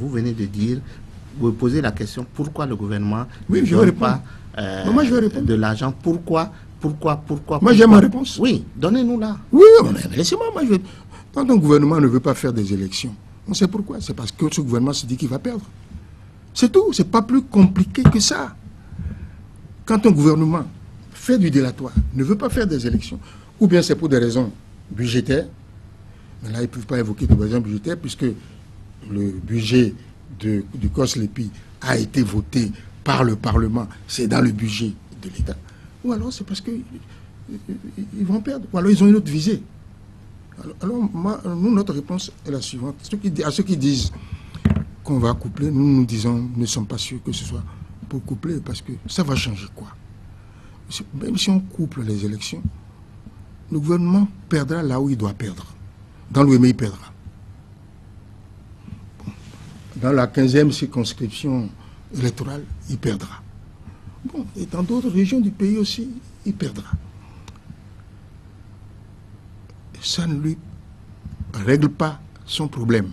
Vous venez de dire, vous posez la question, pourquoi le gouvernement ne donne pas de l'argent? Pourquoi Moi j'ai ma réponse. Oui, donnez-nous-la. Oui, laissez-moi. Quand un gouvernement ne veut pas faire des élections, on sait pourquoi. C'est parce que ce gouvernement se dit qu'il va perdre. C'est tout, c'est pas plus compliqué que ça. Quand un gouvernement fait du délatoire, ne veut pas faire des élections, ou bien c'est pour des raisons budgétaires, mais là ils ne peuvent pas évoquer des raisons budgétaires puisque le budget du COS-LEPI a été voté par le Parlement, c'est dans le budget de l'État. Ou alors c'est parce qu'ils vont perdre, ou alors ils ont une autre visée. Alors nous, notre réponse est la suivante. À ceux qui disent qu'on va coupler, nous nous disons, nous ne sommes pas sûrs que ce soit pour coupler, parce que ça va changer quoi? Même si on couple les élections, le gouvernement perdra là où il doit perdre. Dans l'Ouémé, il perdra. Dans la 15e circonscription électorale, il perdra. Bon, et dans d'autres régions du pays aussi, il perdra. Ça ne lui règle pas son problème.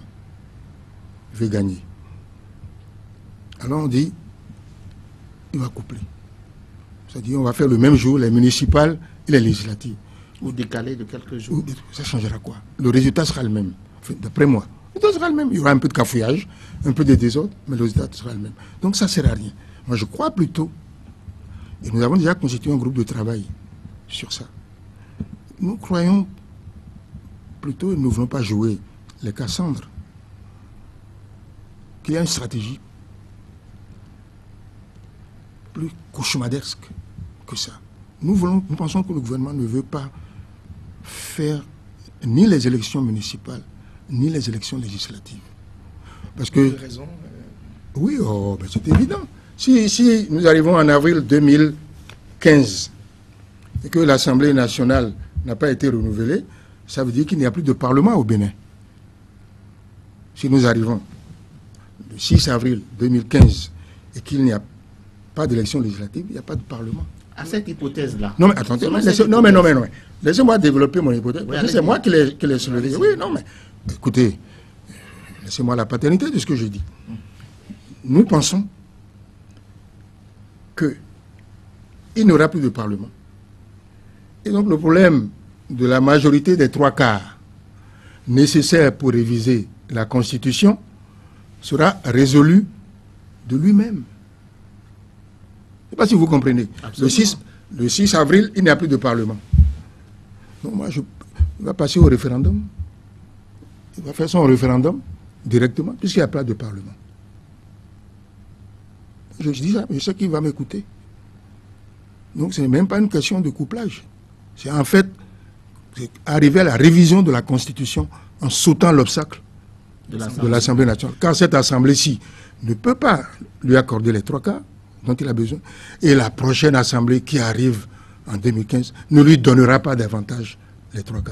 Il veut gagner. Alors on dit, il va coupler. C'est-à-dire, on va faire le même jour les municipales et les législatives. Ou décaler de quelques jours. Ça changera quoi? Le résultat sera le même, enfin, d'après moi. Ça sera le même. Il y aura un peu de cafouillage, un peu de désordre, mais le résultat sera le même. Donc ça ne sert à rien. Moi, je crois plutôt, et nous avons déjà constitué un groupe de travail sur ça, nous croyons plutôt, nous ne voulons pas jouer les Cassandres, qu'il y a une stratégie plus cauchemardesque que ça. Nous pensons que le gouvernement ne veut pas faire ni les élections municipales, ni les élections législatives. Parce que... Pour quelle raison? Oui, oh, ben c'est évident. Si nous arrivons en avril 2015 et que l'Assemblée nationale n'a pas été renouvelée, ça veut dire qu'il n'y a plus de Parlement au Bénin. Si nous arrivons le 6 avril 2015 et qu'il n'y a pas d'élection législative, il n'y a pas de Parlement. À cette hypothèse-là. Non, mais attendez, non, mais laissez-moi développer mon hypothèse. Oui, c'est moi qui l'ai soulevé. Oui, non, mais écoutez, laissez-moi la paternité de ce que je dis. Nous pensons qu'il n'y aura plus de Parlement. Et donc le problème de la majorité des 3/4 nécessaire pour réviser la Constitution sera résolu de lui-même. Je ne sais pas si vous comprenez. Le 6 avril, il n'y a plus de Parlement. Donc moi, il va passer au référendum. Il va faire son référendum directement, puisqu'il n'y a pas de Parlement. Je dis ça, mais je sais qu'il va m'écouter. Donc ce n'est même pas une question de couplage. C'est en fait arriver à la révision de la Constitution en sautant l'obstacle de l'Assemblée nationale. Car cette Assemblée-ci ne peut pas lui accorder les 3/4 dont il a besoin, et la prochaine Assemblée qui arrive en 2015 ne lui donnera pas davantage les 3/4.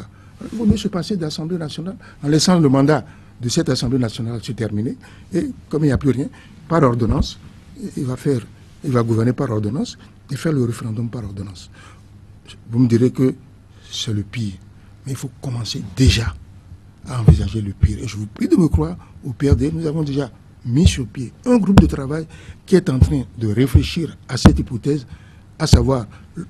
Il vaut mieux se passer d'Assemblée nationale en laissant le mandat de cette Assemblée nationale se terminer, et comme il n'y a plus rien, par ordonnance, il va gouverner par ordonnance et faire le référendum par ordonnance. Vous me direz que c'est le pire, mais il faut commencer déjà à envisager le pire. Et je vous prie de me croire, au PRD, nous avons déjà mis sur pied un groupe de travail qui est en train de réfléchir à cette hypothèse, à savoir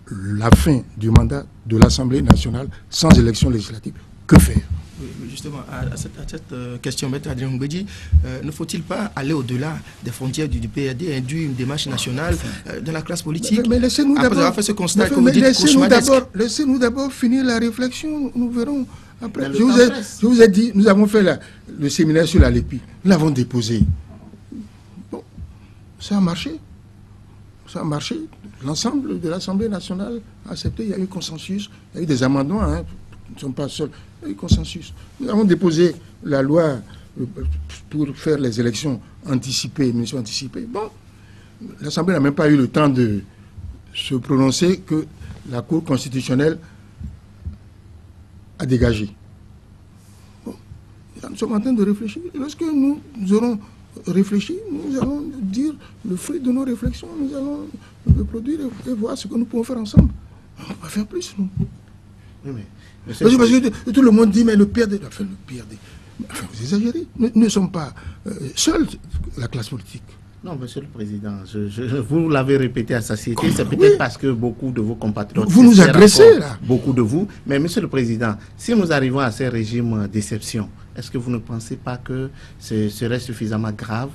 la fin du mandat de l'Assemblée nationale sans élection législative. Que faire? Oui, justement, à cette question, maître Adrien Houngbédji, ne faut-il pas aller au-delà des frontières du PRD, induire une démarche nationale de la classe politique? Mais laissez-nous d'abord finir la réflexion, nous verrons. Après, je vous ai dit, nous avons fait le séminaire sur la LEPI. Nous l'avons déposé. Bon, ça a marché. Ça a marché. L'ensemble de l'Assemblée nationale a accepté. Il y a eu consensus. Il y a eu des amendements. Hein. Nous ne sommes pas seuls. Il y a eu consensus. Nous avons déposé la loi pour faire les élections anticipées, élections anticipées. Bon, l'Assemblée n'a même pas eu le temps de se prononcer que la Cour constitutionnelle à dégager. Bon, nous sommes en train de réfléchir. Lorsque nous aurons réfléchi, nous allons dire le fruit de nos réflexions, nous allons le produire et voir ce que nous pouvons faire ensemble. On va faire plus, nous. Oui, mais tout le monde dit, mais le PRD, Enfin, vous exagérez. Nous ne sommes pas seuls, la classe politique. Non, monsieur le Président, vous l'avez répété à satiété, c'est peut-être oui. Parce que beaucoup de vos compatriotes... Vous nous agressez, là. Beaucoup de vous. Mais monsieur le Président, si nous arrivons à ces régimes d'exception, est-ce que vous ne pensez pas que ce serait suffisamment grave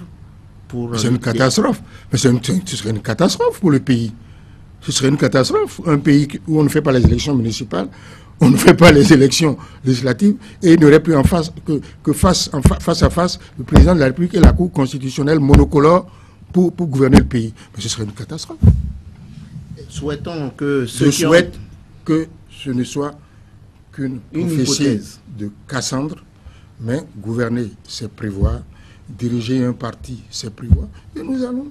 pour... C'est une catastrophe. Mais ce serait une catastrophe pour le pays. Ce serait une catastrophe. Un pays où on ne fait pas les élections municipales, on ne fait pas les élections législatives et il n'y aurait plus en face, face à face le président de la République et la Cour constitutionnelle monocolore pour gouverner le pays. Mais ce serait une catastrophe. Souhaitons que ceux qui souhaitent que ce ne soit qu'une hypothèse de Cassandre, mais gouverner, c'est prévoir, diriger un parti, c'est prévoir. Et nous allons,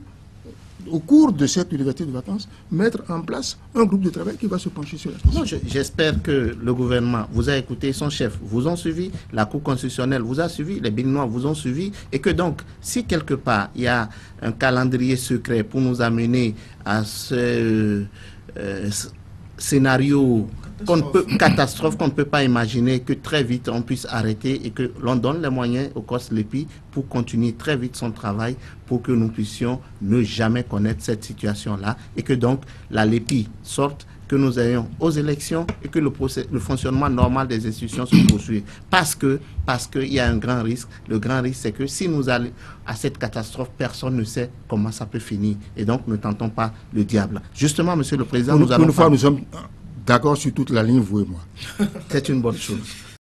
au cours de cette université de vacances, mettre en place un groupe de travail qui va se pencher sur la question. J'espère que le gouvernement vous a écouté, son chef vous a suivi, la Cour constitutionnelle vous a suivi, les Béninois vous ont suivi, et que donc, si quelque part, il y a un calendrier secret pour nous amener à ce scénario catastrophe qu'on ne peut pas imaginer, que très vite on puisse arrêter et que l'on donne les moyens au COS-LEPI pour continuer très vite son travail pour que nous puissions ne jamais connaître cette situation-là et que donc la LEPI sorte, que nous ayons aux élections et que le fonctionnement normal des institutions se poursuive. Parce que il y a un grand risque. Le grand risque, c'est que si nous allons à cette catastrophe, personne ne sait comment ça peut finir. Et donc, ne tentons pas le diable. Justement, monsieur le Président, nous allons... Nous sommes d'accord sur toute la ligne, vous et moi. C'est une bonne chose.